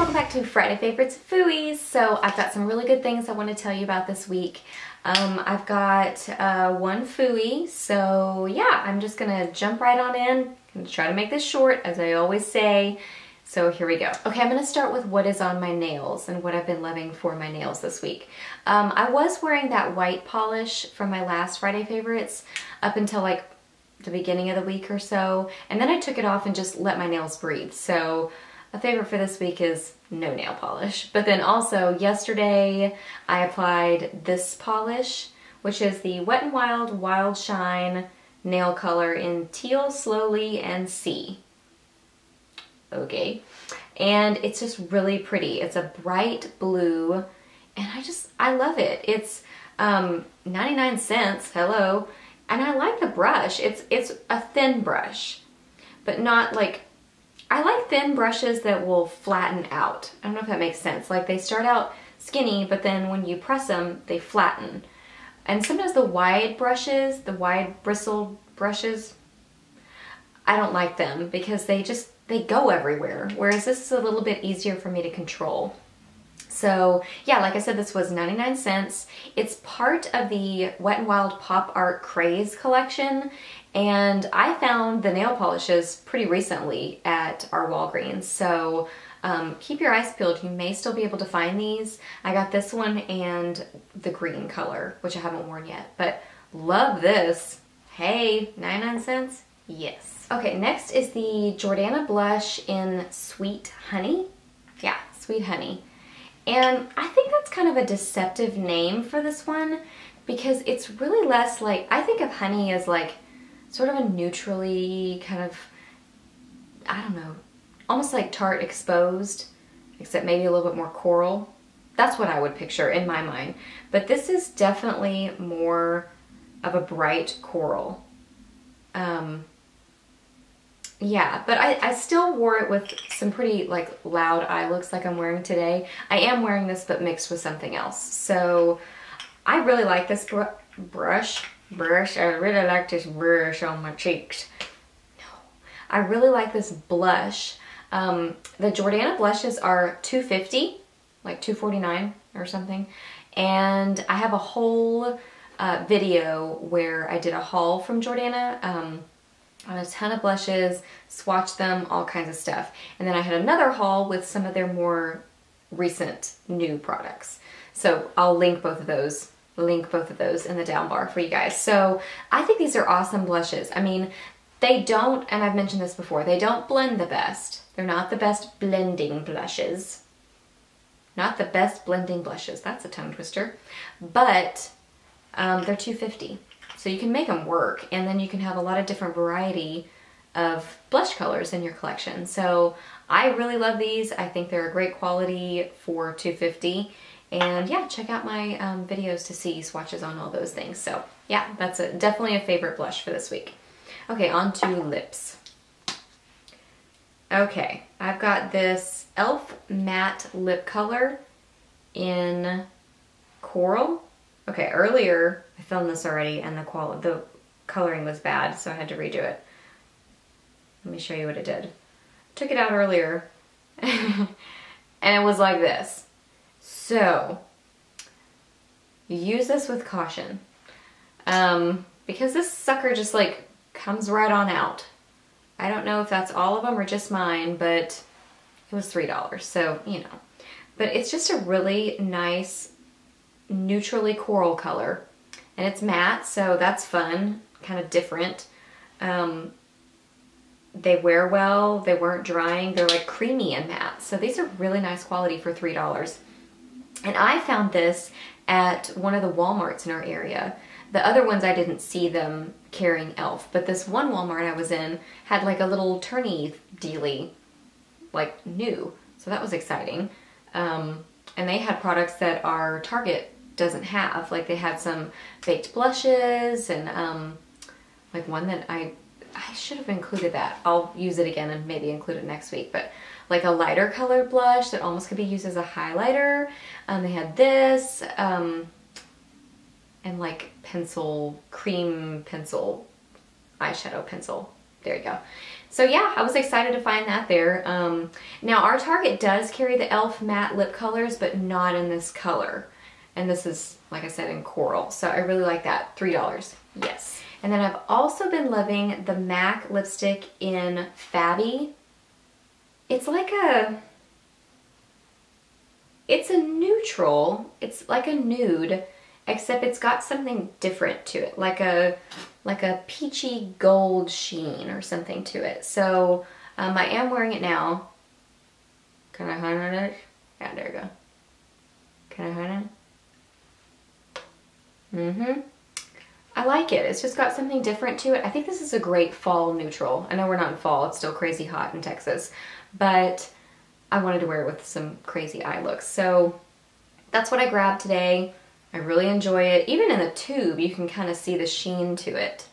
welcome back to Friday Favorites Fooies. So I've got some really good things I want to tell you about this week. I've got one Fooie, so yeah, I'm just gonna jump right on in and try to make this short as I always say. So here we go. Okay, I'm gonna start with what is on my nails and what I've been loving for my nails this week. I was wearing that white polish from my last Friday Favorites up until like the beginning of the week or so, and then I took it off and just let my nails breathe. So a favorite for this week is no nail polish. But then also yesterday I applied this polish, which is the Wet n Wild Wild Shine nail color in Teal, Slowly, and Sea. Okay, and it's just really pretty. It's a bright blue and I love it. It's 99 cents, hello, and I like the brush. It's a thin brush, but not like, I like thin brushes that will flatten out. I don't know if that makes sense. Like they start out skinny, but then when you press them they flatten. And sometimes the wide brushes, the wide bristled brushes, I don't like them because they go everywhere, whereas this is a little bit easier for me to control. So yeah, like I said, this was 99 cents. It's part of the Wet n Wild Pop Art Craze collection, and I found the nail polishes pretty recently at our Walgreens, so keep your eyes peeled. You may still be able to find these. I got this one and the green color, which I haven't worn yet, but love this. Hey, 99 cents? Yes. Okay, next is the Jordana blush in Sweet Honey. Yeah, Sweet Honey. And I think that's kind of a deceptive name for this one because it's really less like, I think of honey as like sort of a neutrally kind of, I don't know, almost like tart exposed, except maybe a little bit more coral. That's what I would picture in my mind. But this is definitely more of a bright coral. Yeah, but I still wore it with some pretty like loud eye looks like I'm wearing today. I am wearing this but mixed with something else. So I really like this brush. I really like this brush on my cheeks. No, I really like this blush. The Jordana blushes are $2.50, like $2.49 or something. And I have a whole video where I did a haul from Jordana. On a ton of blushes, swatch them, all kinds of stuff. And then I had another haul with some of their more recent new products. So I'll link both of those in the down bar for you guys. So I think these are awesome blushes. I mean, they don't, and I've mentioned this before, they don't blend the best. They're not the best blending blushes. Not the best blending blushes. That's a tongue twister. But they're $2.50. So you can make them work, and then you can have a lot of different variety of blush colors in your collection. So I really love these. I think they're a great quality for $2.50. And yeah, check out my videos to see swatches on all those things. So yeah, that's definitely a favorite blush for this week. Okay, on to lips. Okay, I've got this e.l.f. matte lip color in coral. Okay, earlier I filmed this already and the coloring was bad, so I had to redo it. Let me show you what it did. Took it out earlier and it was like this. So use this with caution because this sucker just like comes right on out. I don't know if that's all of them or just mine, but it was $3, so you know. But it's just a really nice neutrally coral color, and it's matte, so that's fun, kind of different. They wear well, they weren't drying, they're like creamy and matte, so these are really nice quality for $3. And I found this at one of the Walmarts in our area. The other ones I didn't see them carrying e.l.f., but this one Walmart I was in had like a little turny dealy, like new, so that was exciting. And they had products that our Target doesn't have. Like they had some baked blushes and like one that I should have included that. I'll use it again and maybe include it next week, but like a lighter colored blush that almost could be used as a highlighter. They had this and like pencil, cream pencil, eyeshadow pencil. There you go. So yeah, I was excited to find that there. Now our Target does carry the e.l.f. matte lip colors, but not in this color. And this is, like I said, in coral. So I really like that. $3. Yes. And then I've also been loving the MAC lipstick in Fabby. It's like a... it's a neutral. It's like a nude, except it's got something different to it. Like a peachy gold sheen or something to it. So I am wearing it now. Can I hide it? Yeah, there we go. Can I hide it? Mm-hmm. I like it. It's just got something different to it. I think this is a great fall neutral. I know we're not in fall. It's still crazy hot in Texas, but I wanted to wear it with some crazy eye looks. So that's what I grabbed today. I really enjoy it. Even in the tube, you can kind of see the sheen to it.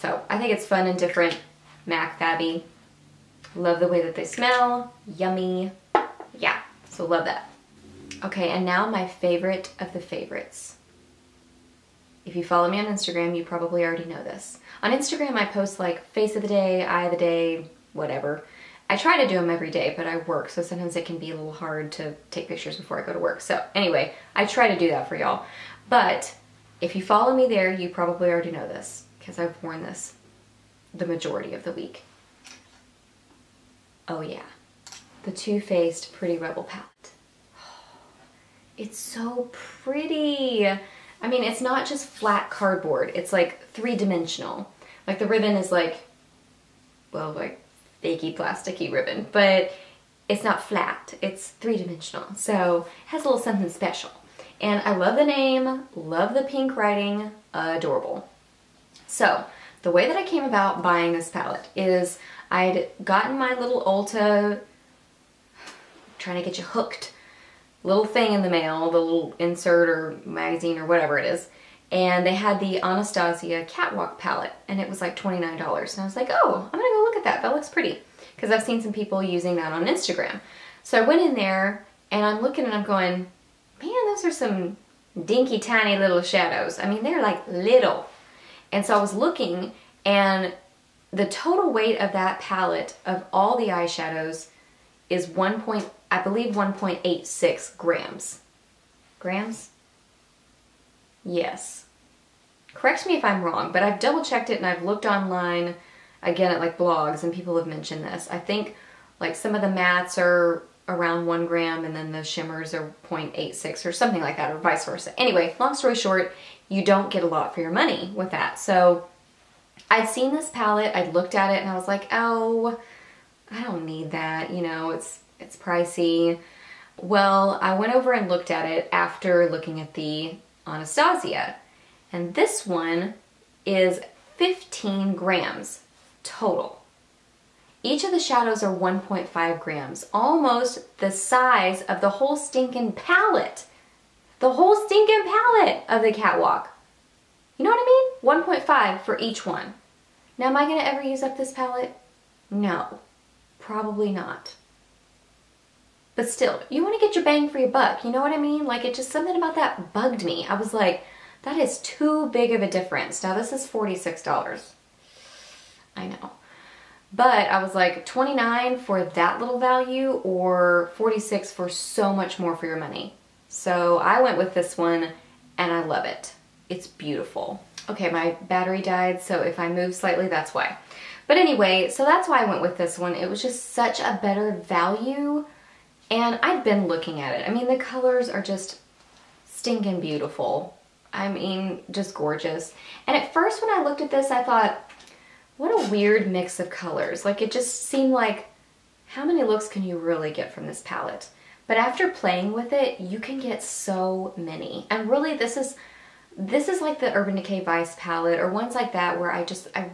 So I think it's fun and different. MAC Fabby. Love the way that they smell. Yummy. Yeah. So love that. Okay. And now my favorite of the favorites. If you follow me on Instagram, you probably already know this. On Instagram, I post like face of the day, eye of the day, whatever. I try to do them every day, but I work, so sometimes it can be a little hard to take pictures before I go to work. So anyway, I try to do that for y'all. But if you follow me there, you probably already know this because I've worn this the majority of the week. Oh yeah, the Too Faced Pretty Rebel Palette. It's so pretty. I mean, it's not just flat cardboard. It's like three-dimensional. Like the ribbon is like, well, like fakey plasticky ribbon, but it's not flat. It's three-dimensional. So it has a little something special. And I love the name, love the pink writing, adorable. So the way that I came about buying this palette is I'd gotten my little Ulta, trying to get you hooked, little thing in the mail, the little insert or magazine or whatever it is, and they had the Anastasia Catwalk palette, and it was like $29, and I was like, oh, I'm gonna go look at that looks pretty, because I've seen some people using that on Instagram. So I went in there, and I'm looking and I'm going, man, those are some dinky tiny little shadows. I mean, they're like little. And so I was looking, and the total weight of that palette of all the eyeshadows is 1.86 grams. Grams? Yes. Correct me if I'm wrong, but I've double checked it and I've looked online again at like blogs and people have mentioned this. I think like some of the mattes are around 1 gram and then the shimmers are 0.86 or something like that, or vice versa. Anyway, long story short, you don't get a lot for your money with that. So I'd seen this palette, I'd looked at it and I was like, oh, I don't need that. You know, it's pricey. Well, I went over and looked at it after looking at the Anastasia, and this one is 15 grams total. Each of the shadows are 1.5 grams, almost the size of the whole stinking palette. The whole stinking palette of the Catwalk. You know what I mean? 1.5 for each one. Now, am I going to ever use up this palette? No, probably not. But still, you want to get your bang for your buck, you know what I mean? Like, it just, something about that bugged me. I was like, that is too big of a difference. Now, this is $46. I know. But I was like, $29 for that little value or $46 for so much more for your money. So I went with this one, and I love it. It's beautiful. Okay, my battery died, so if I move slightly, that's why. But anyway, so that's why I went with this one. It was just such a better value. And I've been looking at it. I mean, the colors are just stinking beautiful. I mean, just gorgeous. And at first when I looked at this, I thought, what a weird mix of colors. Like, it just seemed like, how many looks can you really get from this palette? But after playing with it, you can get so many. And really, this is like the Urban Decay Vice palette or ones like that where I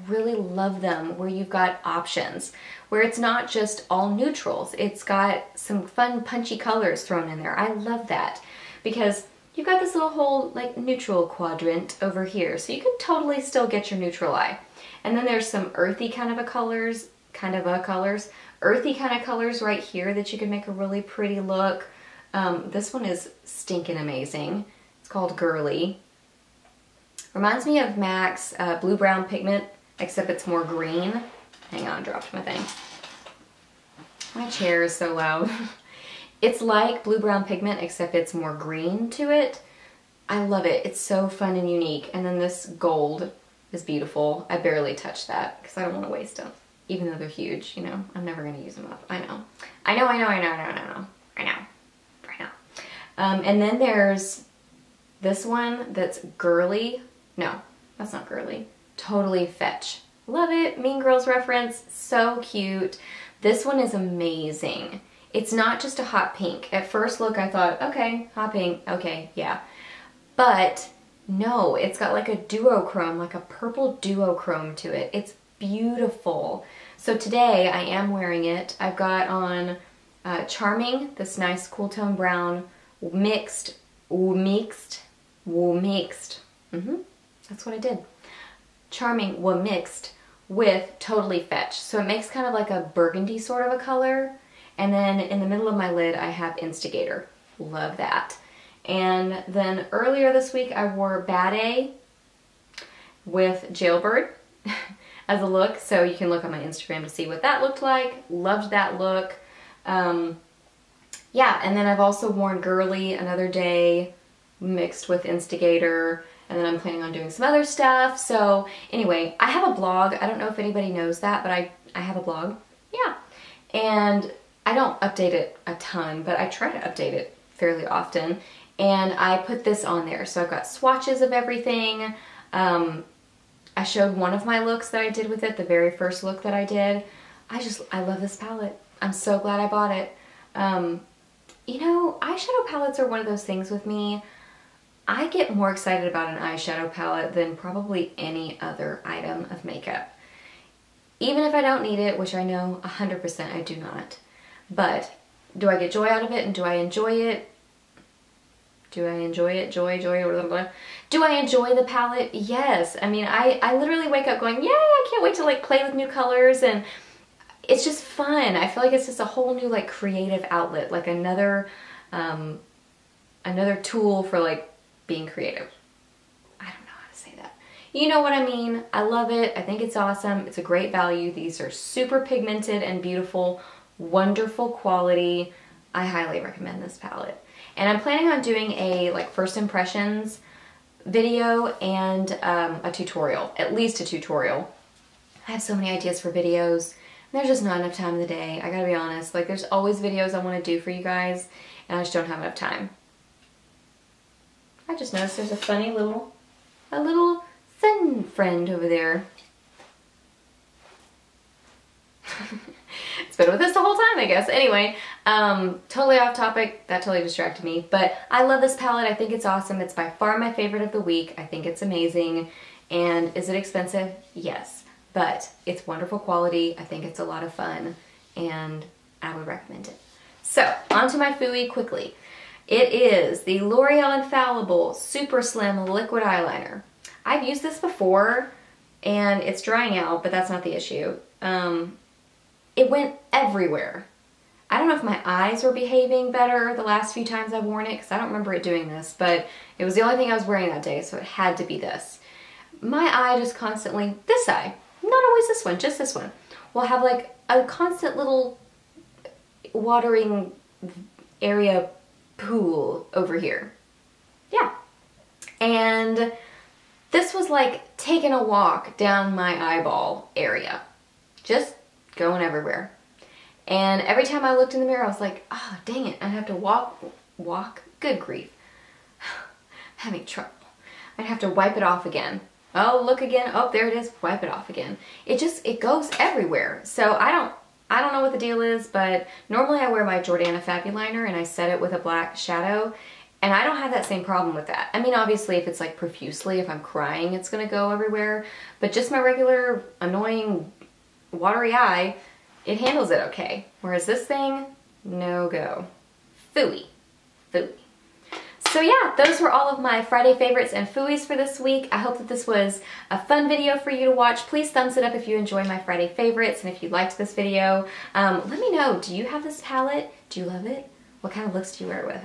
really love them, where you've got options, where it's not just all neutrals. It's got some fun punchy colors thrown in there. I love that because you've got this little whole like neutral quadrant over here. So you can totally still get your neutral eye. And then there's some earthy kind of colors right here that you can make a really pretty look. This one is stinking amazing. It's called Girly. Reminds me of MAC's blue brown pigment, except it's more green. Hang on, dropped my thing. My chair is so loud. It's like blue brown pigment, except it's more green to it. I love it. It's so fun and unique. And then this gold is beautiful. I barely touched that because I don't want to waste them, even though they're huge. You know, I'm never going to use them up. I know. I know, I know, I know, I know, I know, I know, I know. And then there's this one that's girly. No, that's not girly. Totally Fetch. Love it. Mean Girls reference. So cute. This one is amazing. It's not just a hot pink. At first look, I thought, okay, hot pink. Okay, yeah. But no, it's got like a duochrome, like a purple duochrome to it. It's beautiful. So today I am wearing it. I've got on Charming, this nice cool tone brown, mixed. That's what I did. Charming mixed with Totally Fetch. So it makes kind of like a burgundy sort of a color. And then in the middle of my lid, I have Instigator. Love that. And then earlier this week, I wore Bad-A with Jailbird as a look. So you can look on my Instagram to see what that looked like. Loved that look. Yeah, and then I've also worn Girly another day mixed with Instigator. And then I'm planning on doing some other stuff. So anyway, I have a blog. I don't know if anybody knows that, but I have a blog. Yeah. And I don't update it a ton, but I try to update it fairly often. And I put this on there. So I've got swatches of everything. I showed one of my looks that I did with it, the very first look that I did. I love this palette. I'm so glad I bought it. You know, eyeshadow palettes are one of those things with me. I get more excited about an eyeshadow palette than probably any other item of makeup. Even if I don't need it, which I know 100% I do not. But do I get joy out of it and do I enjoy it? Do I enjoy it? Joy, blah, blah, blah. Do I enjoy the palette? Yes. I mean, I literally wake up going, yay, I can't wait to like play with new colors, and it's just fun. I feel like it's just a whole new like creative outlet, like another, another tool for like being creative. I don't know how to say that. You know what I mean? I love it. I think it's awesome. It's a great value. These are super pigmented and beautiful, wonderful quality. I highly recommend this palette. And I'm planning on doing a like first impressions video and a tutorial, at least a tutorial. I have so many ideas for videos. There's just not enough time in the day. I gotta be honest. Like there's always videos I want to do for you guys and I just don't have enough time. I just noticed there's a funny little, sun friend over there. It's been with us the whole time, I guess. Anyway, totally off topic. That totally distracted me. But I love this palette. I think it's awesome. It's by far my favorite of the week. I think it's amazing. And is it expensive? Yes. But it's wonderful quality. I think it's a lot of fun. And I would recommend it. So, onto my Phooey quickly. It is the L'Oreal Infallible Super Slim Liquid Eyeliner. I've used this before and it's drying out, but that's not the issue. It went everywhere. I don't know if my eyes were behaving better the last few times I've worn it because I don't remember it doing this, but it was the only thing I was wearing that day, so it had to be this. My eye just constantly, this eye, not always this one, just this one, will have like a constant little watering area pool over here. Yeah. And this was like taking a walk down my eyeball area. Just going everywhere. And every time I looked in the mirror, I was like, oh, dang it. I'd have to walk. Good grief. Having trouble. I'd have to wipe it off again. Oh, look again. Oh, there it is. Wipe it off again. It just, it goes everywhere. So I don't know what the deal is, but normally I wear my Jordana Fabby liner and I set it with a black shadow, and I don't have that same problem with that. I mean, obviously if it's like profusely, if I'm crying, it's gonna go everywhere, but just my regular annoying watery eye, it handles it okay. Whereas this thing, no go. Phooey. Phooey. So yeah, those were all of my Friday favorites and Phooeys for this week. I hope that this was a fun video for you to watch. Please thumbs it up if you enjoy my Friday favorites and if you liked this video. Let me know, do you have this palette? Do you love it? What kind of looks do you wear it with?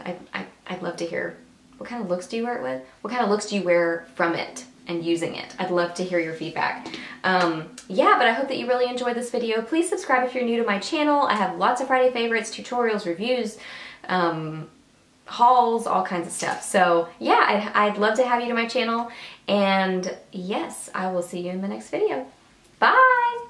I'd love to hear. What kind of looks do you wear it with? What kind of looks do you wear from it and using it? I'd love to hear your feedback. Yeah, but I hope that you really enjoyed this video. Please subscribe if you're new to my channel. I have lots of Friday favorites, tutorials, reviews, hauls, all kinds of stuff. So yeah, I'd love to have you to my channel. And yes, I will see you in the next video. Bye!